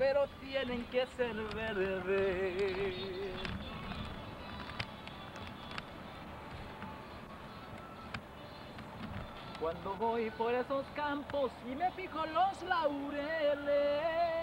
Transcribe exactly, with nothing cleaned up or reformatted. pero tienen que ser verdes. Cuando voy por esos campos y me fijo los laureles,